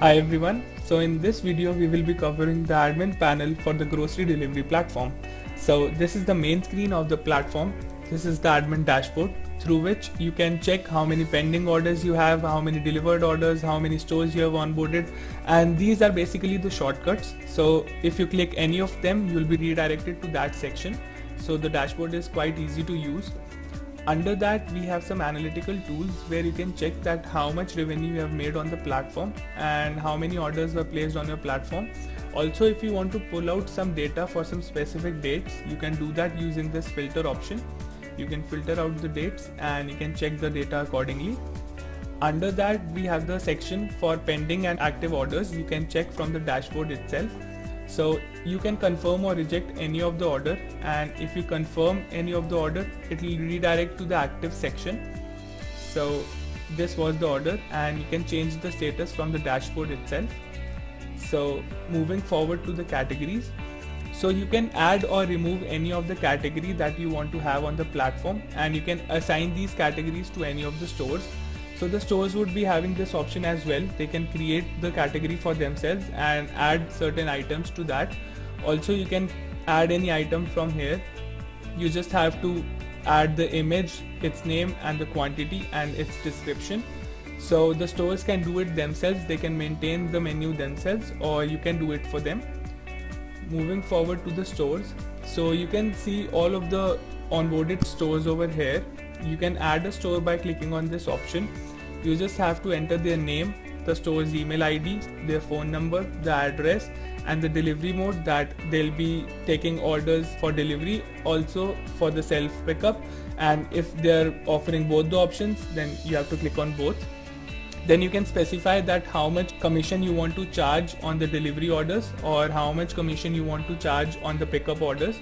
Hi everyone, so in this video we will be covering the admin panel for the grocery delivery platform. So this is the main screen of the platform. This is the admin dashboard through which you can check how many pending orders you have, how many delivered orders, how many stores you have onboarded, and these are basically the shortcuts. So if you click any of them, you'll be redirected to that section. So the dashboard is quite easy to use. Under that, we have some analytical tools where you can check that how much revenue you have made on the platform and how many orders were placed on your platform. Also, if you want to pull out some data for some specific dates, you can do that using this filter option. You can filter out the dates and you can check the data accordingly. Under that, we have the section for pending and active orders. You can check from the dashboard itself. So you can confirm or reject any of the order, and if you confirm any of the order, it will redirect to the active section. So this was the order, and you can change the status from the dashboard itself. So moving forward to the categories. So you can add or remove any of the category that you want to have on the platform, and you can assign these categories to any of the stores. So the stores would be having this option as well. They can create the category for themselves and add certain items to that. Also, you can add any item from here. You just have to add the image, its name and the quantity and its description. So the stores can do it themselves. They can maintain the menu themselves, or you can do it for them. Moving forward to the stores. So you can see all of the onboarded stores over here. You can add a store by clicking on this option. You just have to enter their name, the store's email ID, their phone number, the address and the delivery mode that they'll be taking orders for delivery, also for the self pickup, and if they're offering both the options, then you have to click on both. Then you can specify that how much commission you want to charge on the delivery orders or how much commission you want to charge on the pickup orders.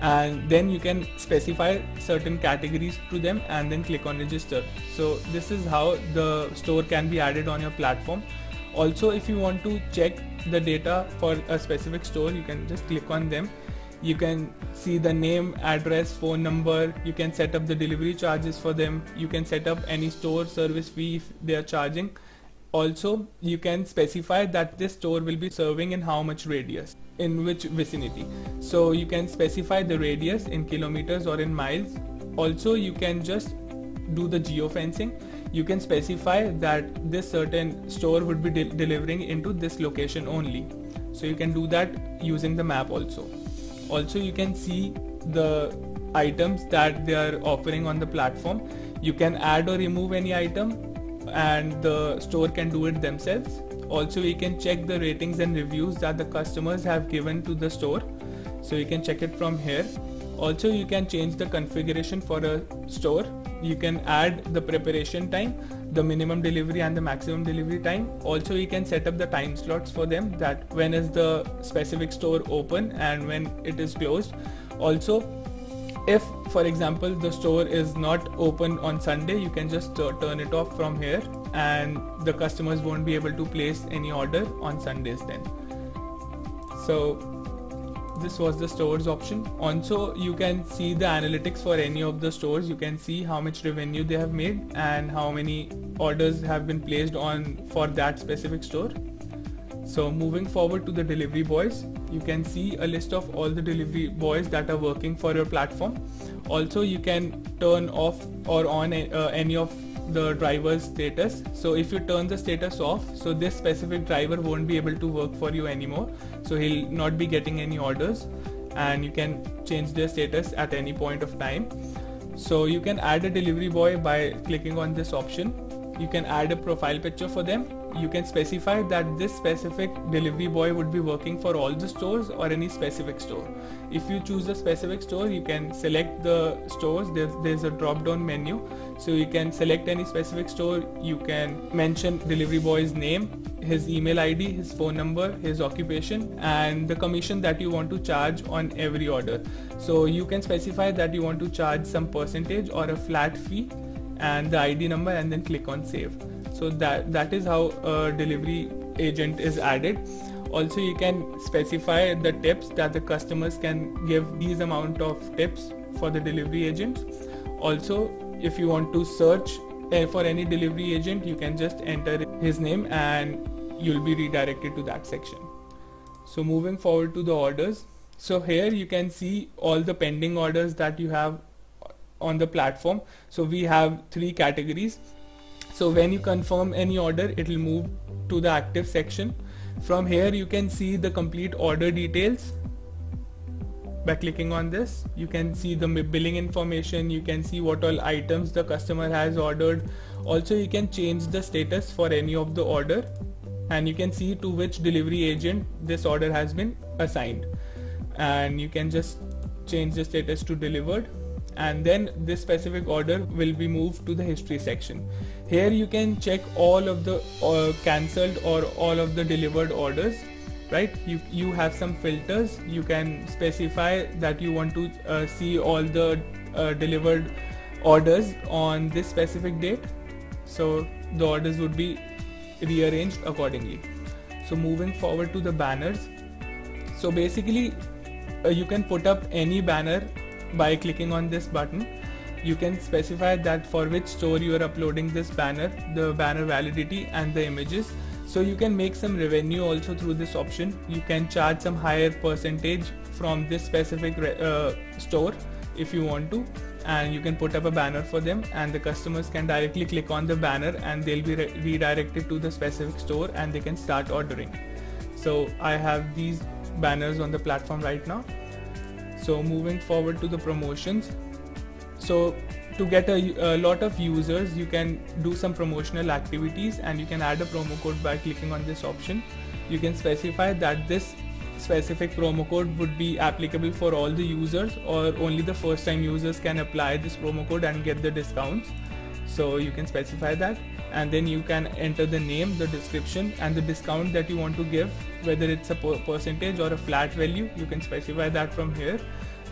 And then you can specify certain categories to them and then click on register. So this is how the store can be added on your platform. Also, if you want to check the data for a specific store, you can just click on them. You can see the name, address, phone number. You can set up the delivery charges for them. You can set up any store service fee if they are charging. Also, you can specify that this store will be serving in how much radius, in which vicinity. So you can specify the radius in kilometers or in miles. Also, you can just do the geofencing. You can specify that this certain store would be delivering into this location only. So you can do that using the map also. Also, you can see the items that they are offering on the platform. You can add or remove any item, and the store can do it themselves. Also, you can check the ratings and reviews that the customers have given to the store. So you can check it from here. Also, you can change the configuration for a store. You can add the preparation time, the minimum delivery and the maximum delivery time. Also, you can set up the time slots for them, that when is the specific store open and when it is closed. Also, if for example the store is not open on Sunday, you can just turn it off from here, and the customers won't be able to place any order on Sundays then. So this was the stores option. Also, you can see the analytics for any of the stores. You can see how much revenue they have made and how many orders have been placed on for that specific store. So moving forward to the delivery boys, you can see a list of all the delivery boys that are working for your platform. Also, you can turn off or on any of the driver's status. So if you turn the status off, so this specific driver won't be able to work for you anymore. So he'll not be getting any orders, and you can change their status at any point of time. So you can add a delivery boy by clicking on this option. You can add a profile picture for them. You can specify that this specific delivery boy would be working for all the stores or any specific store. If you choose a specific store, you can select the stores. There's a drop down menu, so you can select any specific store. You can mention delivery boy's name, his email ID, his phone number, his occupation and the commission that you want to charge on every order. So you can specify that you want to charge some percentage or a flat fee and the ID number, and then click on save. So that is how a delivery agent is added. Also, you can specify the tips that the customers can give, these amount of tips for the delivery agents. Also, if you want to search for any delivery agent, you can just enter his name and you'll be redirected to that section. So moving forward to the orders. So here you can see all the pending orders that you have on the platform. So we have three categories. So when you confirm any order, it will move to the active section. From here you can see the complete order details. By clicking on this, you can see the billing information, you can see what all items the customer has ordered. Also you can change the status for any of the order, and you can see to which delivery agent this order has been assigned, and you can just change the status to delivered, and then this specific order will be moved to the history section. Here you can check all of the cancelled or all of the delivered orders, right? You have some filters. You can specify that you want to see all the delivered orders on this specific date, so the orders would be rearranged accordingly. So moving forward to the banners. So basically you can put up any banner by clicking on this button. You can specify that for which store you are uploading this banner, the banner validity and the images. So you can make some revenue also through this option. You can charge some higher percentage from this specific store if you want to, and you can put up a banner for them, and the customers can directly click on the banner and they'll be redirected to the specific store and they can start ordering. So I have these banners on the platform right now. So moving forward to the promotions. So to get a lot of users, you can do some promotional activities, and you can add a promo code by clicking on this option. You can specify that this specific promo code would be applicable for all the users, or only the first time users can apply this promo code and get the discounts. So you can specify that, and then you can enter the name, the description and the discount that you want to give, whether it's a percentage or a flat value. You can specify that from here,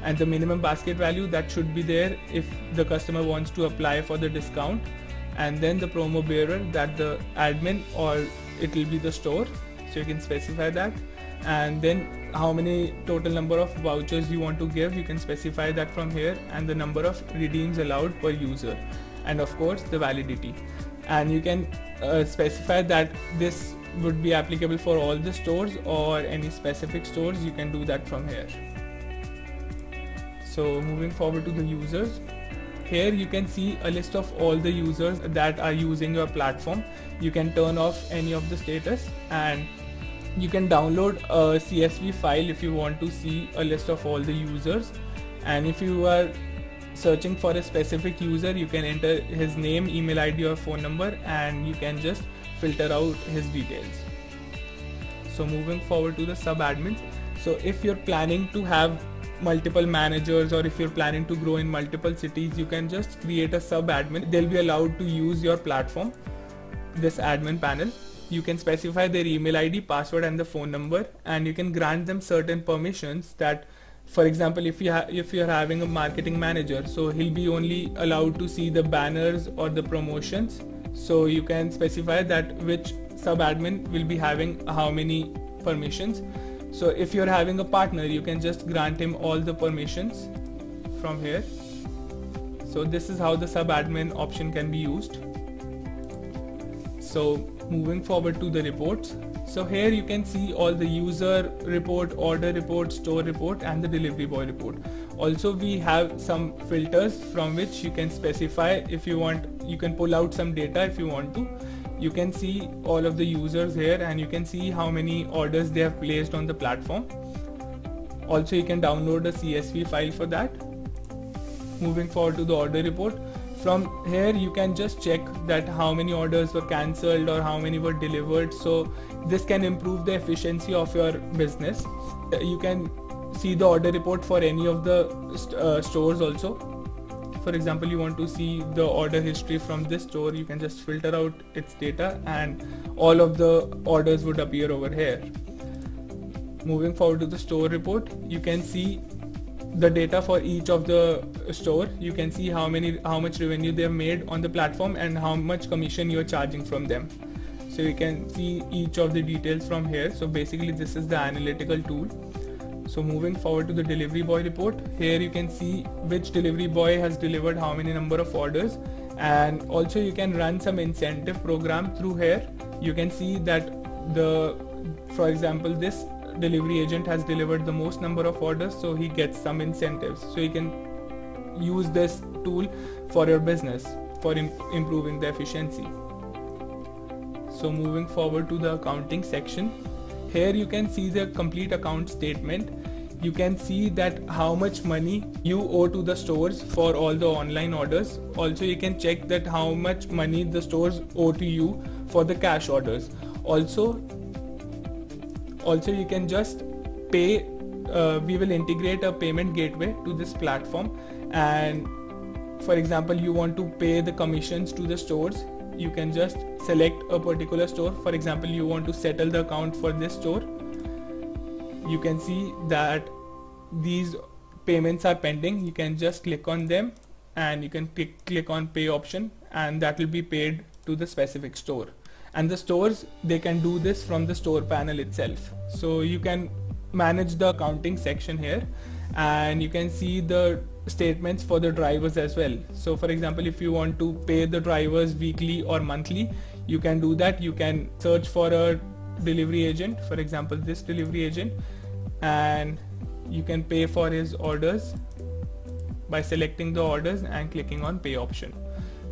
and the minimum basket value that should be there if the customer wants to apply for the discount, and then the promo bearer, that the admin or it will be the store, so you can specify that, and then how many total number of vouchers you want to give, you can specify that from here, and the number of redeems allowed per user, and of course the validity. And you can specify that this would be applicable for all the stores or any specific stores. You can do that from here. So moving forward to the users. Here you can see a list of all the users that are using your platform. You can turn off any of the status, and you can download a CSV file if you want to see a list of all the users. And if you are searching for a specific user, you can enter his name, email ID or phone number, and you can just filter out his details. So moving forward to the sub-admins. So if you're planning to have multiple managers, or if you're planning to grow in multiple cities, you can just create a sub-admin. They'll be allowed to use your platform. This admin panel, you can specify their email ID, password and the phone number, and you can grant them certain permissions. That for example, if you're having a marketing manager, so he'll be only allowed to see the banners or the promotions. So you can specify that which sub-admin will be having how many permissions. So if you're having a partner, you can just grant him all the permissions from here. So this is how the sub-admin option can be used. So moving forward to the reports. So here you can see all the user report, order report, store report and the delivery boy report. Also we have some filters from which you can specify if you want. You can pull out some data if you want to. You can see all of the users here, and you can see how many orders they have placed on the platform. Also you can download a CSV file for that. Moving forward to the order report. From here you can just check that how many orders were cancelled or how many were delivered. So this can improve the efficiency of your business. You can see the order report for any of the stores also. For example, you want to see the order history from this store, you can just filter out its data and all of the orders would appear over here. Moving forward to the store report, you can see the data for each of the store. You can see how much revenue they have made on the platform and how much commission you are charging from them. So you can see each of the details from here. So basically this is the analytical tool. So moving forward to the delivery boy report. Here you can see which delivery boy has delivered how many number of orders, and also you can run some incentive program through here. You can see that for example, this delivery agent has delivered the most number of orders, so he gets some incentives. So you can use this tool for your business for improving the efficiency. So moving forward to the accounting section, here you can see the complete account statement. You can see that how much money you owe to the stores for all the online orders. Also you can check that how much money the stores owe to you for the cash orders. Also you can just pay, we will integrate a payment gateway to this platform, and for example you want to pay the commissions to the stores, you can just select a particular store. For example, you want to settle the account for this store. You can see that these payments are pending. You can just click on them and you can click on pay option, and that will be paid to the specific store. And the stores, they can do this from the store panel itself. So you can manage the accounting section here, and you can see the statements for the drivers as well. So for example, if you want to pay the drivers weekly or monthly, you can do that. You can search for a delivery agent, for example this delivery agent, and you can pay for his orders by selecting the orders and clicking on pay option.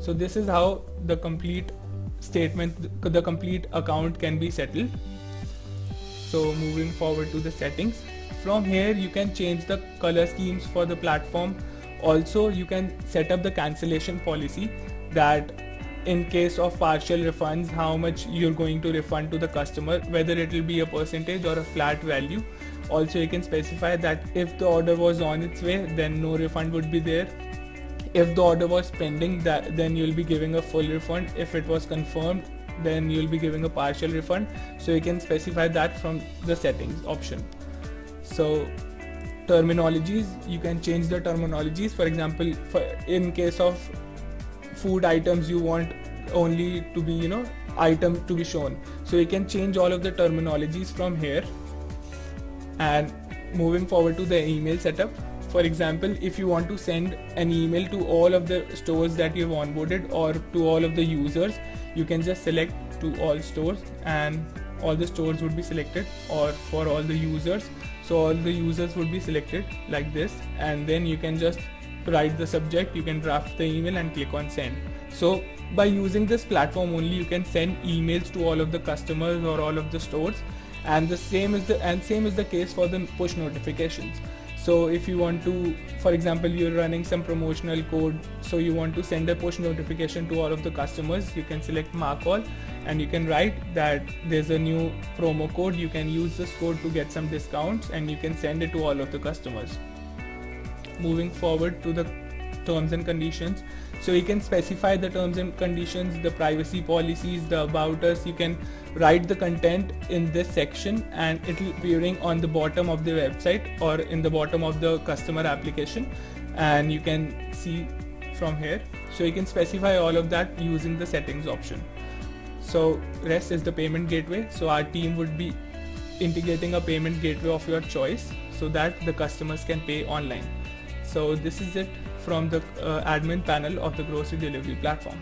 So this is how the complete statement, the complete account can be settled. So moving forward to the settings, from here you can change the color schemes for the platform. Also you can set up the cancellation policy, that in case of partial refunds, how much you're going to refund to the customer, whether it will be a percentage or a flat value. Also you can specify that if the order was on its way, then no refund would be there. If the order was pending, then you'll be giving a full refund. If it was confirmed, then you'll be giving a partial refund. So you can specify that from the settings option. So terminologies, you can change the terminologies. For example, in case of food items, you want only to be, item to be shown. So you can change all of the terminologies from here. And moving forward to the email setup, for example, if you want to send an email to all of the stores that you've onboarded or to all of the users, you can just select to all stores and all the stores would be selected, or for all the users, so all the users would be selected like this, and then you can just write the subject, you can draft the email and click on send. So by using this platform only, you can send emails to all of the customers or all of the stores, and the same is the case for the push notifications. So if you want to, for example, you're running some promotional code, so you want to send a push notification to all of the customers, you can select mark all and you can write that there's a new promo code, you can use this code to get some discounts, and you can send it to all of the customers. Moving forward to the terms and conditions, so you can specify the terms and conditions, the privacy policies, the about us. You can write the content in this section and it will be appearing on the bottom of the website or in the bottom of the customer application, and you can see from here. So you can specify all of that using the settings option. So rest is the payment gateway. So our team would be integrating a payment gateway of your choice so that the customers can pay online. So this is it from the admin panel of the grocery delivery platform.